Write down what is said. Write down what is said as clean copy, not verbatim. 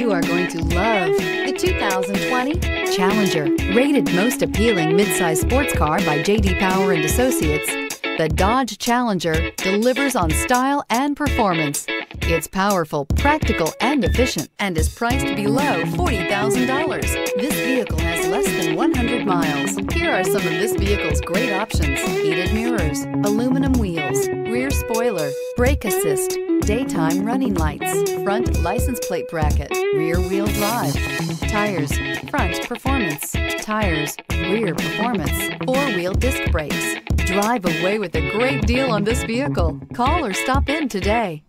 You are going to love the 2020 Challenger. Rated most appealing midsize sports car by JD Power and Associates, the Dodge Challenger delivers on style and performance. It's powerful, practical, and efficient, and is priced below $40,000. This vehicle has less than 100 miles. Here are some of this vehicle's great options: heated mirrors, aluminum wheels, rear spoiler, brake assist, daytime running lights, front license plate bracket, rear wheel drive, tires, front performance, tires, rear performance, four-wheel disc brakes. Drive away with a great deal on this vehicle. Call or stop in today.